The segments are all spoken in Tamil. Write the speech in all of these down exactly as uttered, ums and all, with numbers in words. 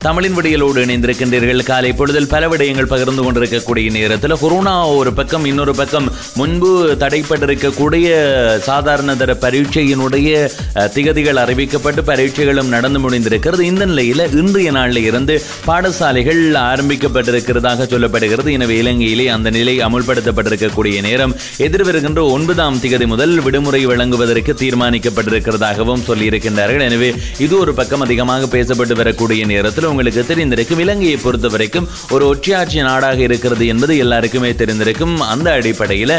Tamil Vadialodu in the Rekandil Kali, Pudel Palavade and Pagandu and Reka Kudinir, Telahuruna or Pekam, Inor Pekam, Munbu, Tadipatrika Kudia, Sadarna, Paruche, Inude, Tigadigal, Arabica, Paruchegalam, Nadanamud in the Reker, the Indian Layla, Indian Alirande, Padasali Hill, Arabica Patrika, Chola Patrika, in a Vailing Eli, and the Nile Amul Patrika Kudinaram, Ether Verkando, Unbadam Tigadimudel, Vidamuri Valanga, the Reka, Tirmanica Patrika, Dakavam, Solirik and Darad, anyway, Idur Pekam, the Kamaka Pesa Patrikudi in Earth. உங்களுக்கு தெரிந்திருக்கும் இலங்கையை பொறுத்தவரைக்கும் ஒரு ஒற்றையாட்சி நாடாக இருக்கிறது என்பது எல்லாருக்குமே தெரிந்திருக்கும் அந்த அடிப்படையில்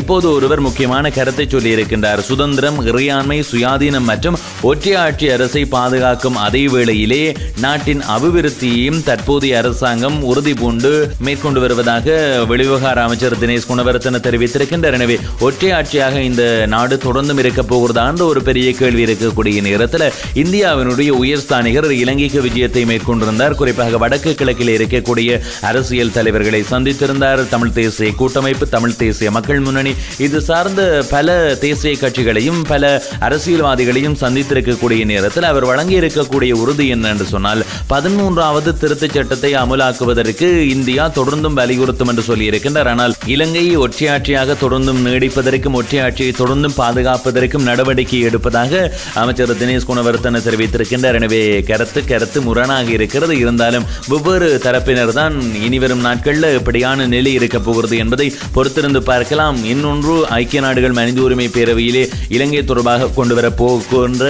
இப்போது ஒருவர் முக்கியமான கருத்தை சொல்லி இருக்கின்றார் சுதந்திரம் இறையாண்மை சுயாதீனம் மற்றும் ஒற்றையாட்சி அரசை பாதுகாக்கும் அதே வேளையிலே நாட்டின் அபிவிருத்தியையும் தற்போதைய அரசாங்கம் உறுதி பூண்டு மேற்கொண்டு வருவதாக வெளிவிவகார அமைச்சர் தினேஷ் குணவர்த்தன தெரிவித்திருக்கின்றார் எனவே ஒற்றையாட்சியாக இந்த நாடு தொடர்ந்து இருக்க போகிறதா என்ற ஒரு பெரிய கேள்வி இருக்கக்கூடிய நேரத்தில் இந்தியாவினுடைய உயர்ஸ்தானிகர் இலங்கைக்கு விஜயத்தை மேற்கொண்டிருந்தார் குறிப்பாக வடக்கு கிழக்கில் இருக்கக்கூடிய அரசியல் தலைவர்களை சந்தித்திருந்தார் தமிழ் தேசிய கூட்டமைப்பு தமிழ் தேசிய மக்கள் முன்னணி இது சார்ந்த பல தேசிய கட்சிகளையும் பல அரசியல்வாதிகளையும் சந்தித்திருக்கக்கூடிய நேரத்தில் அவர் வழங்கி இருக்கக்கூடிய உறுதி என்ன என்று சொன்னால் பதிமூன்றாவது திருத்தச் சட்டத்தை அமலாக்குவதற்கு இந்தியா தொடர்ந்தும் வலியுறுத்தும் என்று சொல்லியிருக்கின்றார் ஆனால் இலங்கை ஒற்றையாட்சியாக தொடர்ந்தும் நீடிப்பதற்கும் ஒற்றையாட்சியை தொடர்ந்தும் பாதுகாப்பதற்கும் நடவடிக்கை எடுப்பதாக அமைச்சர் தினேஷ் குணவர்த்தன தெரிவித்திருக்கின்றார் எனவே கருத்து கருத்து முரணாக இருக்கிறது இருந்தாலும் வெவ்வேறு தரப்பினர் தான் இனிவரும் நாட்களில் எப்படியான நிலை இருக்க போகிறது என்பதை பொறுத்திருந்து பார்க்கலாம் இன்னொன்று ஐக்கிய நாடுகள் மனித உரிமை பேரவையிலே இலங்கை தொடர்பாக கொண்டு வர போகின்ற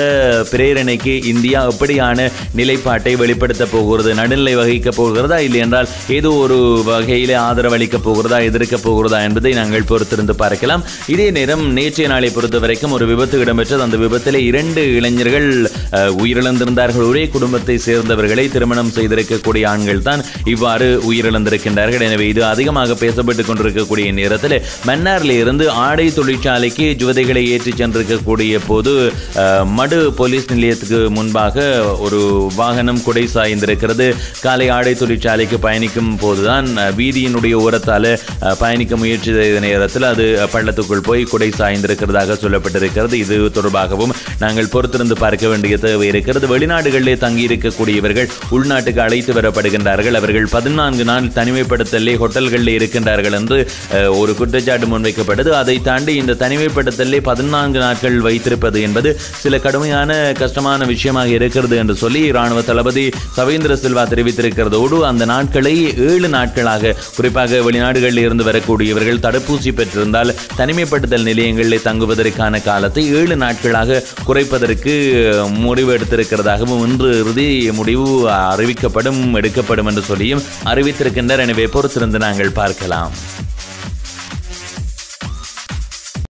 பிரேரணைக்கு இந்தியா எப்படியான நிலைப்பாட்டை வெளிப்படுத்த போகிறது நடுநிலை வகிக்கப் போகிறதா இல்லை என்றால் ஏதோ ஒரு வகையில் ஆதரவளிக்கப் போகிறதா எதிர்க்கப் போகிறதா என்பதை நாங்கள் பொறுத்திருந்து பார்க்கலாம் இதே நேரம் நேற்றைய நாளை பொறுத்த வரைக்கும் ஒரு விபத்து இடம்பெற்றது அந்த விபத்தில் இரண்டு இளைஞர்கள் உயிரிழந்திருந்தார்கள் ஒரே குடும்பத்தை சேர்ந்தவர்கள் திருமணம் செய்திருக்கக்கூடிய ஆண்கள் தான் இவ்வாறு உயிரிழந்திருக்கின்றார்கள் எனவே இது அதிகமாக பேசப்பட்டுக் கொண்டிருக்கக்கூடிய நேரத்தில் மன்னாரில் இருந்து ஆடை தொழிற்சாலைக்கு ஜுவதைகளை ஏற்றிச் சென்றிருக்கக்கூடிய போது மடு போலீஸ் நிலையத்துக்கு முன்பாக ஒரு வாகனம் குடை சாய்ந்திருக்கிறது காலை ஆடை தொழிற்சாலைக்கு பயணிக்கும் போதுதான் வீதியினுடைய ஓரத்தால் பயணிக்க முயற்சி செய்த நேரத்தில் அது பள்ளத்துக்குள் போய் குடை சாய்ந்திருக்கிறதாக சொல்லப்பட்டிருக்கிறது இது தொடர்பாகவும் நாங்கள் பொறுத்திருந்து பார்க்க வேண்டிய தேவை இருக்கிறது வெளிநாடுகளிலே தங்கியிருக்கக்கூடியவர்கள் உள்நாட்டுக்கு அழைத்து வரப்படுகின்றார்கள் அவர்கள் பதினான்கு நாள் தனிமைப்படுத்தலே ஹோட்டல்களில் இருக்கின்றார்கள் என்று ஒரு குற்றச்சாட்டு முன்வைக்கப்பட்டது அதை தாண்டி இந்த தனிமைப்படுத்தலே பதினான்கு நாட்கள் வைத்திருப்பது என்பது சில கடுமையான கஷ்டமான விஷயமாக இருக்கிறது என்று சொல்லி இராணுவ தளபதி சவேந்திர சில்வா தெரிவித்திருக்கிறதோடு அந்த நாட்களை ஏழு நாட்களாக குறிப்பாக வெளிநாடுகளில் இருந்து வரக்கூடியவர்கள் தடுப்பூசி பெற்றிருந்தால் தனிமைப்படுத்தல் நிலையங்களில் தங்குவதற்கான காலத்தை ஏழு நாட்களாக குறைப்பதற்கு முடிவு எடுத்திருக்கிறதாகவும் இன்று இறுதி முடிவு அறிவிக்கப்படும் எடுக்கப்படும் என்று சொல்லியும் அறிவித்திருக்கின்றனர் எனவே பொறுத்திருந்து நாங்கள் பார்க்கலாம்